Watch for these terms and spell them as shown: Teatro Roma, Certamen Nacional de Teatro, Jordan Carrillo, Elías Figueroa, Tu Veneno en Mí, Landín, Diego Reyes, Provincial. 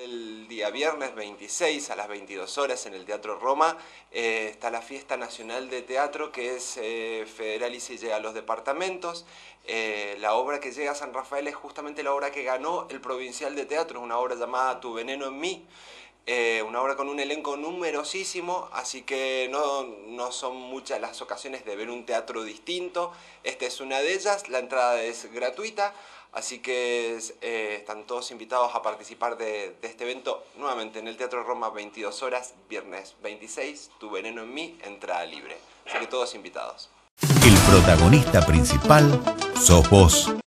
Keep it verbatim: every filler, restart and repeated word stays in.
El día viernes veintiséis a las veintidós horas en el Teatro Roma eh, está la Fiesta Nacional de Teatro, que es eh, federal y se llega a los departamentos. Eh, la obra que llega a San Rafael es justamente la obra que ganó el Provincial de Teatro, una obra llamada Tu Veneno en Mí. Eh, una obra con un elenco numerosísimo, así que no, no son muchas las ocasiones de ver un teatro distinto. Esta es una de ellas, la entrada es gratuita, así que eh, están todos invitados a participar de, de este evento nuevamente en el Teatro Roma, veintidós horas, viernes veintiséis, Tu Veneno en Mí, entrada libre. Así que todos invitados. El protagonista principal sos vos.